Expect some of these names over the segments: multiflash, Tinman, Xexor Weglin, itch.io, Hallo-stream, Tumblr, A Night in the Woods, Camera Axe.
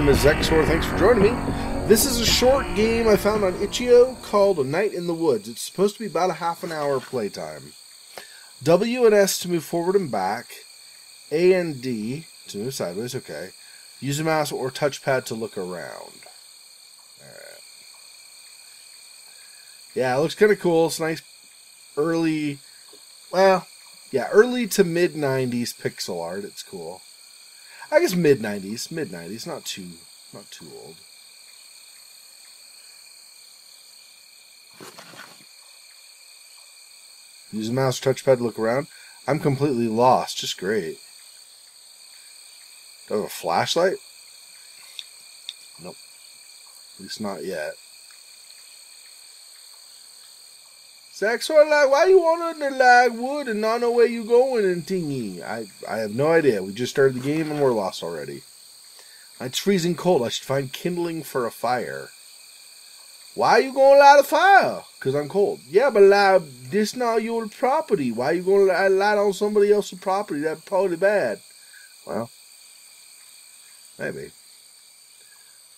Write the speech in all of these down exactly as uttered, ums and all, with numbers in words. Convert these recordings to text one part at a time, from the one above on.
name is Xexor, thanks for joining me. This is a short game I found on itch dot io called A Night in the Woods. It's supposed to be about a half an hour playtime. W and S to move forward and back. A and D to move sideways, okay. Use a mouse or touchpad to look around. Alright. Yeah, it looks kind of cool. It's nice early, well, yeah, early to mid nineties pixel art. It's cool. I guess mid nineties, mid nineties, not too, not too old. Use a mouse touchpad to look around. I'm completely lost. Just great. Do I have a flashlight? Nope. At least not yet. Xexor, like, why you on the lag wood and not know where you going and thingy? I, I have no idea. We just started the game and we're lost already. It's freezing cold. I should find kindling for a fire. Why are you going to light a fire? Because I'm cold. Yeah, but like, this not your property. Why are you going to light on somebody else's property? That's probably bad. Well, maybe.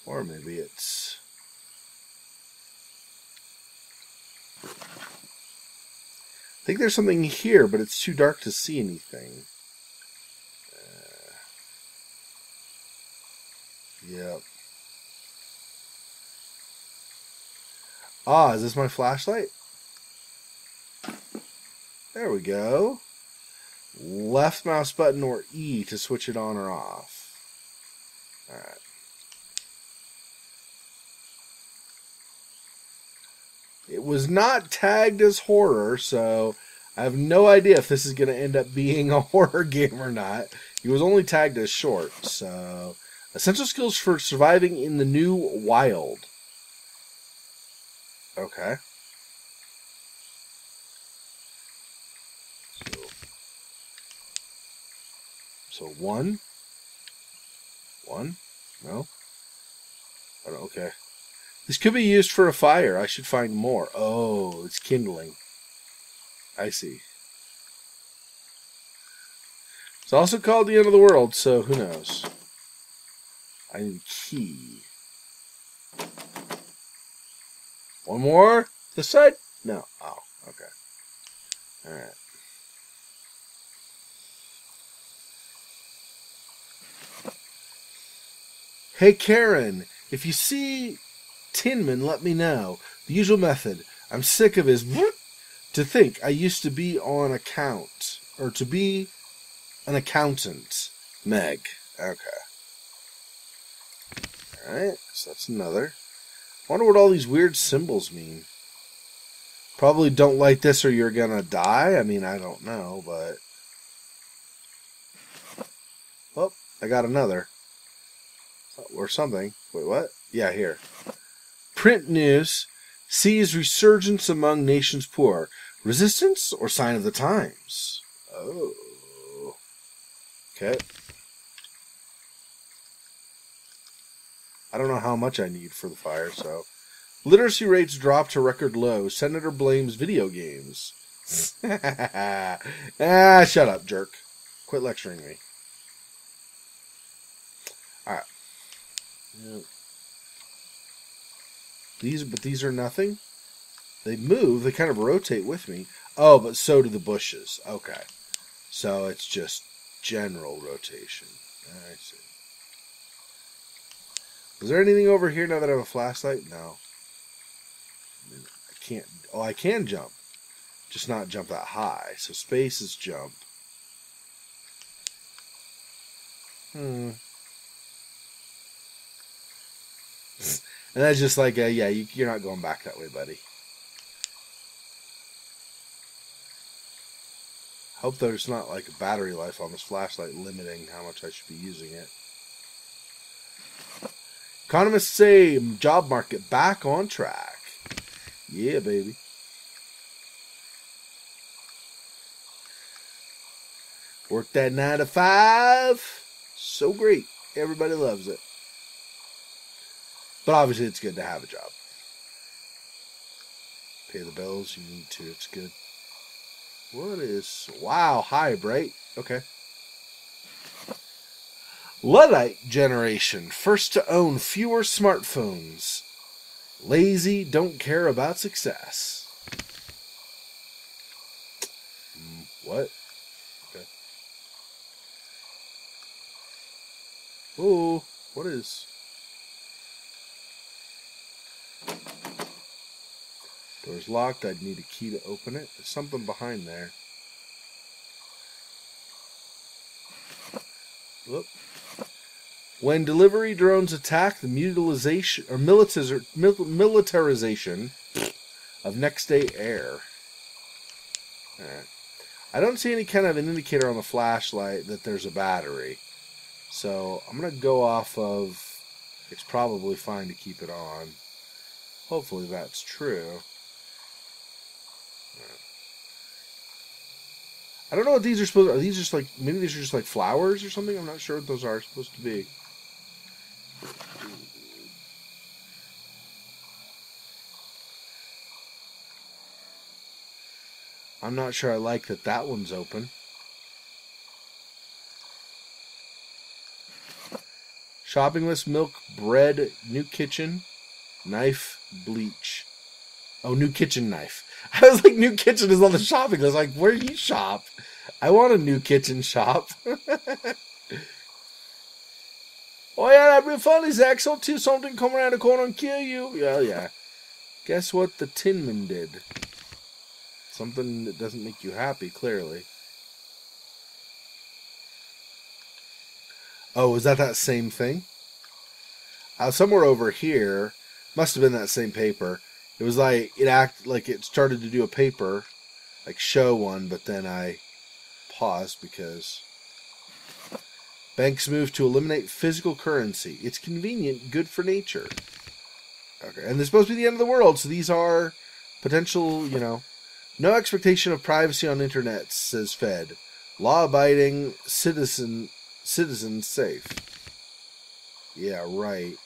Or maybe it's... I think there's something here, but it's too dark to see anything. Uh, yep. Ah, is this my flashlight? There we go. Left mouse button or E to switch it on or off. Alright. It was not tagged as horror, so I have no idea if this is going to end up being a horror game or not. It was only tagged as short, so... Essential skills for surviving in the new wild. Okay. So, so one. One? No? I don't, okay. This could be used for a fire. I should find more. Oh, it's kindling. I see. It's also called the end of the world, so who knows? I need a key. One more? This side? No. Oh, okay. Alright. Hey Karen, if you see Tinman, let me know. The usual method. I'm sick of his to think I used to be on account or to be an accountant. Meg. Okay. Alright, so that's another. I wonder what all these weird symbols mean. Probably don't like this or you're gonna die. I mean, I don't know, but oh, I got another. Or something. Wait, what? Yeah, here. Print news sees resurgence among nations poor. Resistance or sign of the times? Oh. Okay. I don't know how much I need for the fire, so. Literacy rates drop to record low. Senator blames video games. Ah, shut up, jerk. Quit lecturing me. Alright. Yep. These, but these are nothing. They move. They kind of rotate with me. Oh, but so do the bushes. Okay. So it's just general rotation. I see. Is there anything over here now that I have a flashlight? No. I can't. Oh, I can jump. Just not jump that high. So space is jump. Hmm. And that's just like, a, yeah, you, you're not going back that way, buddy. Hope there's not like a battery life on this flashlight limiting how much I should be using it. Economists say job market back on track. Yeah, baby. Work that nine to five. So great. Everybody loves it. But obviously it's good to have a job. Pay the bills, you need to, it's good. What is, wow, high bright. Okay. Luddite generation, first to own fewer smartphones. Lazy, don't care about success. What? Okay. Oh, what is? Door's locked. I'd need a key to open it. There's something behind there. Whoop. When delivery drones attack, the mutilization or militariz militarization of next day air. All right. I don't see any kind of an indicator on the flashlight that there's a battery. So I'm going to go off of, it's probably fine to keep it on. Hopefully that's true. I don't know what these are supposed to be. Are these just like, maybe these are just like flowers or something? I'm not sure what those are supposed to be. I'm not sure I like that that one's open. Shopping list, milk, bread, new kitchen, knife, bleach. Oh, new kitchen knife. I was like, new kitchen is on the shopping list. Like, where do you shop? I want a new kitchen shop. Oh, yeah, that'd be funny, Zach. So, too, something come around the corner and kill you. Yeah, yeah. Guess what the Tinman did? Something that doesn't make you happy, clearly. Oh, is that that same thing? Uh, somewhere over here, must have been that same paper. It was like, it acted like it started to do a paper, like show one, but then I paused because banks move to eliminate physical currency. It's convenient, good for nature. Okay, and this is supposed to be the end of the world, so these are potential, you know, no expectation of privacy on internet, says Fed. Law-abiding citizen, citizen safe. Yeah, right.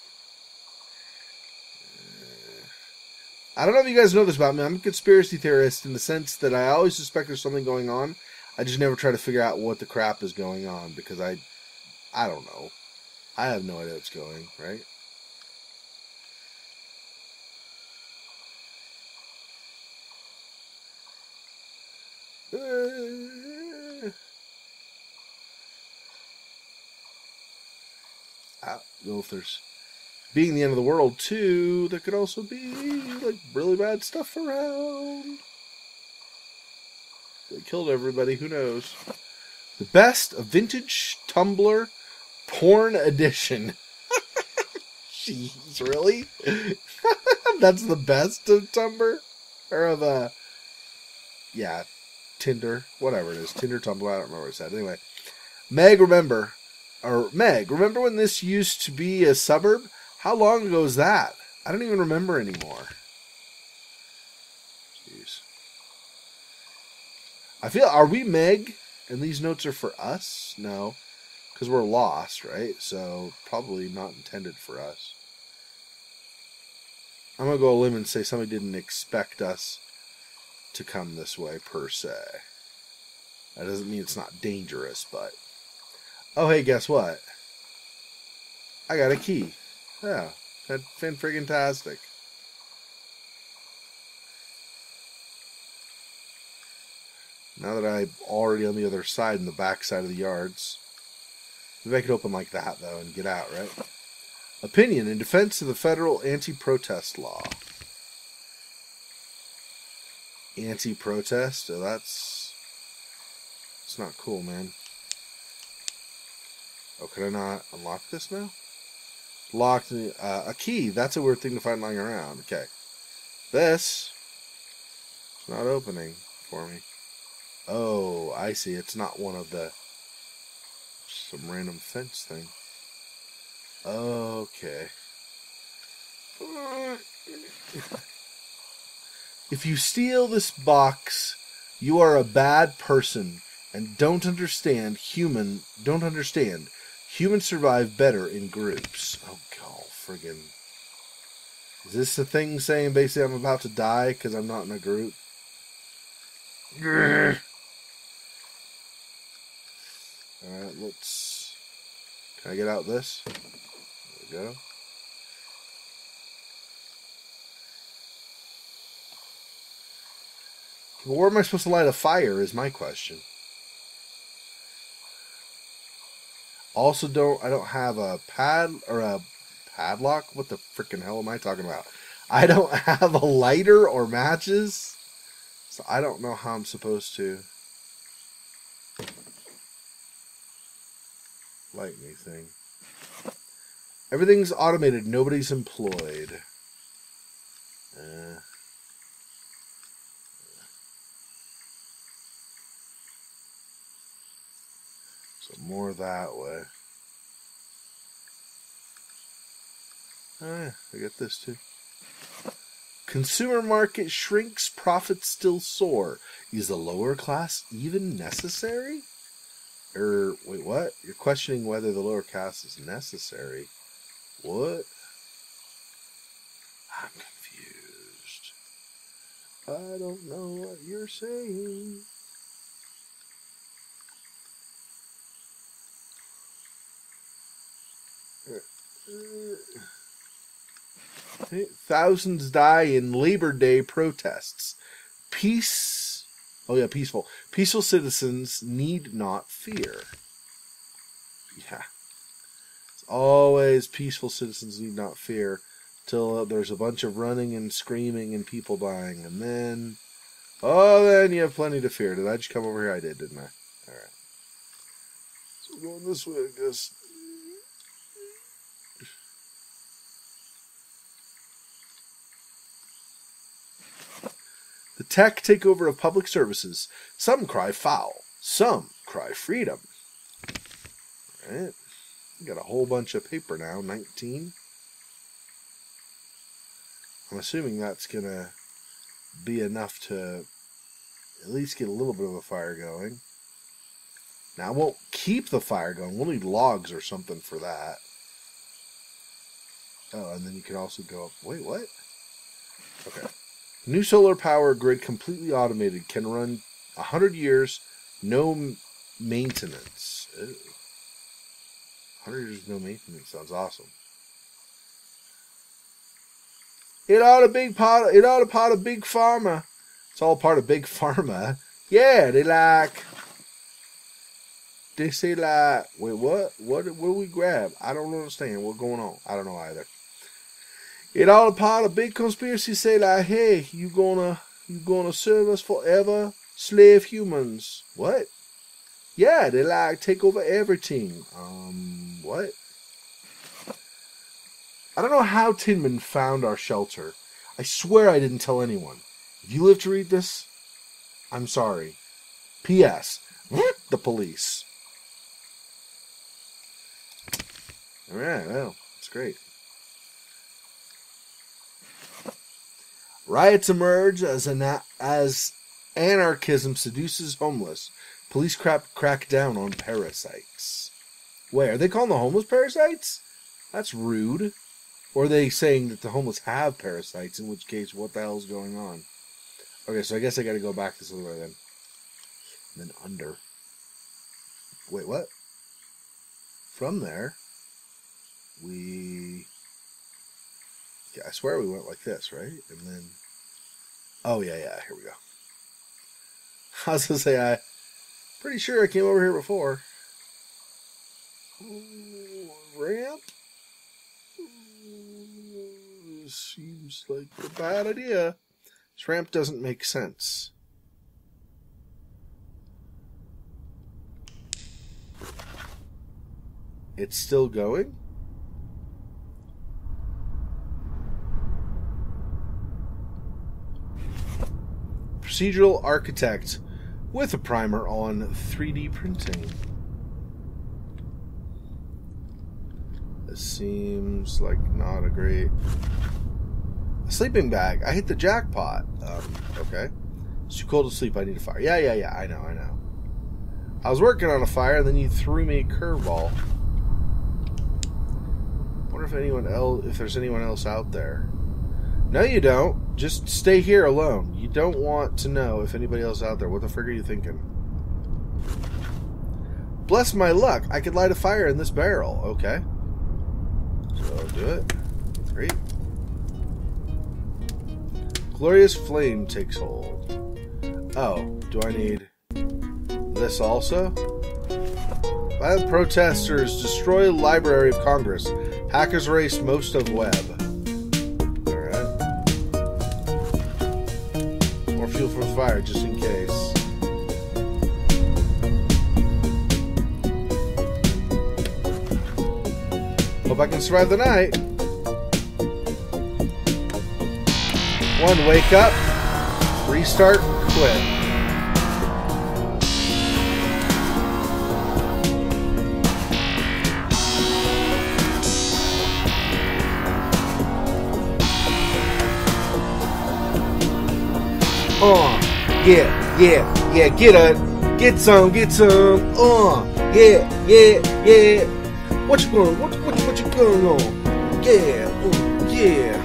I don't know if you guys know this about me. I'm a conspiracy theorist in the sense that I always suspect there's something going on. I just never try to figure out what the crap is going on because I, I don't know. I have no idea what's going, right? I don't know if there's... Being the end of the world, too, there could also be, like, really bad stuff around. They killed everybody, who knows. The best of vintage Tumblr porn edition. Jeez, really? That's the best of Tumblr? Or of, uh, yeah, Tinder, whatever it is. Tinder, Tumblr, I don't remember what it said. Anyway, Meg, remember, or Meg, remember when this used to be a suburb? How long ago is that? I don't even remember anymore. Jeez. I feel, are we Meg? And these notes are for us? No. Because we're lost, right? So, probably not intended for us. I'm going to go on a limb and say somebody didn't expect us to come this way, per se. That doesn't mean it's not dangerous, but... Oh, hey, guess what? I got a key. Yeah, that's been friggin' tastic. Now that I'm already on the other side, in the back side of the yards. Maybe I could open like that, though, and get out, right? Opinion in defense of the federal anti-protest law. Anti-protest? Oh, that's... It's not cool, man. Oh, could I not unlock this now? Locked, uh, a key. That's a weird thing to find lying around. Okay. This is not opening for me. Oh, I see. It's not one of the... Some random fence thing. Okay. If you steal this box, you are a bad person and don't understand human... Don't understand... Humans survive better in groups. Oh, God, friggin'. Is this the thing saying basically I'm about to die because I'm not in a group? Alright, let's... Can I get out this? There we go. Well, where am I supposed to light a fire is my question. Also, don't I don't have a pad or a padlock? What the freaking hell am I talking about? I don't have a lighter or matches, so I don't know how I'm supposed to light anything. Everything's automated. Nobody's employed. Uh, so more that way. Oh yeah, I got this too. Consumer market shrinks, profits still soar. Is the lower class even necessary? Er, wait, what? You're questioning whether the lower class is necessary. What? I'm confused. I don't know what you're saying. Uh, uh. Thousands die in Labor Day protests. Peace. Oh, yeah, peaceful. Peaceful citizens need not fear. Yeah. It's always peaceful citizens need not fear till there's a bunch of running and screaming and people dying. And then, oh, then you have plenty to fear. Did I just come over here? I did, didn't I? All right. So we're going this way, I guess. The tech takeover of public services. Some cry foul. Some cry freedom. All right. Got a whole bunch of paper now. nineteen. I'm assuming that's going to be enough to at least get a little bit of a fire going. Now, I won't keep the fire going. We'll need logs or something for that. Oh, and then you can also go up. Wait, what? Okay. New solar power grid, completely automated, can run one hundred years, no maintenance. Ew. one hundred years, no maintenance. Sounds awesome. It ought to big pot. It ought to pot a big pharma. It's all part of big pharma. Yeah, they like. They say like, wait, what? What? What do we grab? I don't understand what's going on. I don't know either. It all a part of big conspiracy, say like, hey, you gonna you gonna serve us forever, slave humans. What? Yeah, they like take over everything. Um what? I don't know how Tinman found our shelter. I swear I didn't tell anyone. If you live to read this, I'm sorry. P S The police. Alright, well, that's great. Riots emerge as an as anarchism seduces homeless. Police crap crack down on parasites. Wait, are they calling the homeless parasites? That's rude. Or are they saying that the homeless have parasites? In which case, what the hell's going on? Okay, so I guess I got to go back this other way then. And then under. Wait, what? From there, we. Yeah, I swear we went like this, right? And then, oh yeah, yeah, here we go. I was gonna say, I pretty sure I came over here before. Ooh, ramp. Ooh, seems like a bad idea. This ramp doesn't make sense. It's still going. Procedural architect with a primer on three D printing. This seems like not a great... A sleeping bag. I hit the jackpot. Um, okay. It's too cold to sleep. I need a fire. Yeah, yeah, yeah. I know, I know. I was working on a fire, and then you threw me a curveball. Wonder if anyone else, if there's anyone else out there. No, you don't. Just stay here alone. You don't want to know if anybody else out there. What the frick are you thinking? Bless my luck. I could light a fire in this barrel. Okay. So I'll do it. Great. Glorious flame takes hold. Oh, do I need this also? Violent protesters destroy Library of Congress. Hackers erase most of web. Alright. More fuel for the fire, just in case. Hope I can survive the night. One, wake up, restart, quit. Oh, yeah, yeah, yeah, get it, get some, get some, oh, yeah, yeah, yeah. What you going, what, what, what you going on? Yeah, oh, yeah.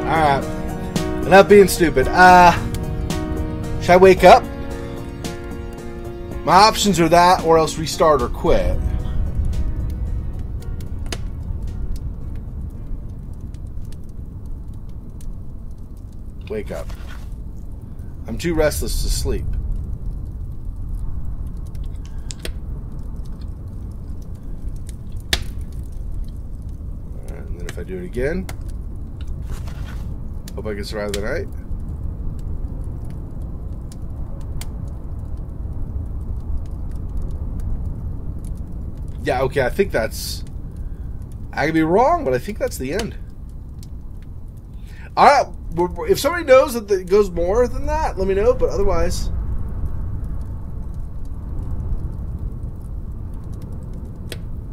Alright, enough being stupid. Uh, should I wake up? My options are that or else restart or quit. Wake up. I'm too restless to sleep. Alright, and then if I do it again... Hope I can survive the night. Yeah, okay, I think that's... I could be wrong, but I think that's the end. Alright, if somebody knows that it goes more than that, let me know, but otherwise...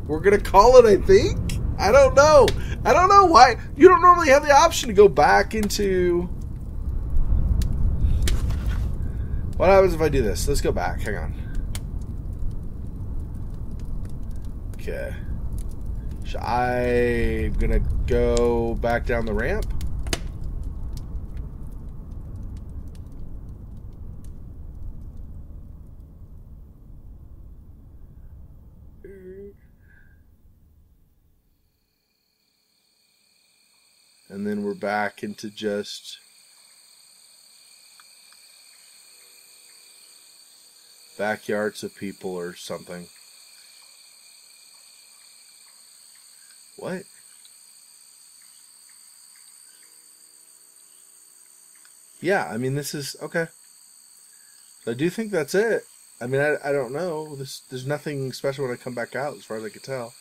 We're gonna call it, I think? I don't know. I don't know why. You don't normally have the option to go back into... What happens if I do this? Let's go back. Hang on. Okay. Should I... gonna go back down the ramp? And then we're back into just backyards of people or something. What? Yeah, I mean, this is okay. I do think that's it. I mean, I, I don't know. This, there's nothing special when I come back out, as far as I could tell.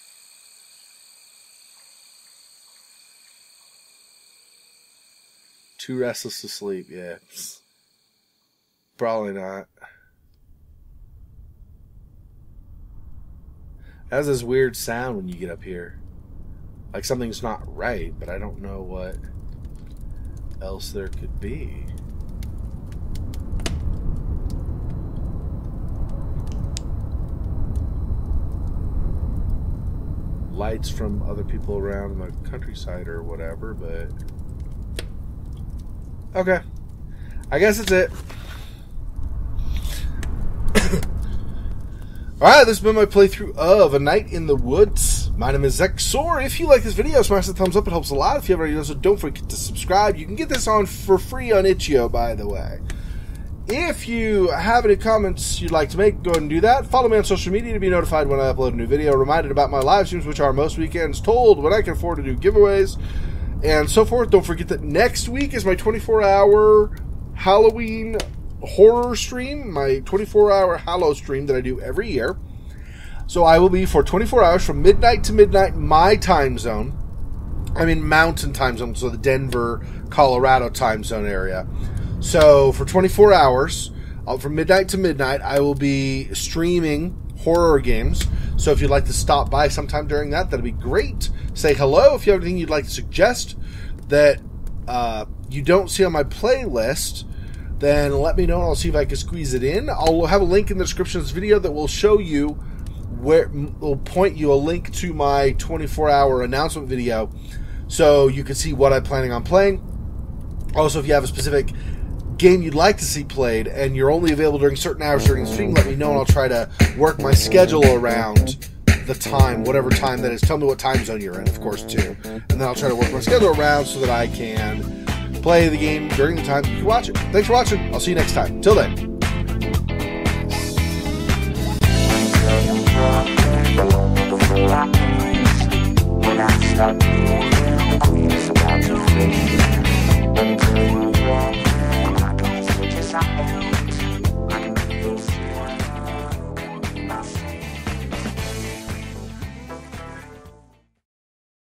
Too restless to sleep, yeah. Probably not. That has this weird sound when you get up here. Like something's not right, but I don't know what else there could be. Lights from other people around the countryside or whatever, but... Okay, I guess that's it. Alright, this has been my playthrough of A Night in the Woods. My name is Xexor. If you like this video, smash the thumbs up. It helps a lot. If you haven't already, also don't forget to subscribe. You can get this on for free on itch dot io, by the way. If you have any comments you'd like to make, go ahead and do that. Follow me on social media to be notified when I upload a new video. Reminded about my live streams, which are most weekends. Told when I can afford to do giveaways. And so forth. Don't forget that next week is my twenty-four hour Halloween horror stream, my twenty-four hour Hallow stream that I do every year. So I will be for twenty-four hours from midnight to midnight my time zone. I'm in Mountain time zone, so the Denver, Colorado time zone area. So for twenty-four hours, from midnight to midnight, I will be streaming horror games. So if you'd like to stop by sometime during that, that'd be great. Say hello. If you have anything you'd like to suggest that uh, you don't see on my playlist, then let me know and I'll see if I can squeeze it in. I'll have a link in the description of this video that will show you where, will point you a link to my twenty-four hour announcement video so you can see what I'm planning on playing. Also, if you have a specific game you'd like to see played and you're only available during certain hours during the stream, let me know and I'll try to work my schedule around the time, whatever time that is. Tell me what time zone you're in, of course, too. And then I'll try to work my schedule around so that I can play the game during the time you watch it. Thanks for watching. I'll see you next time. Till then.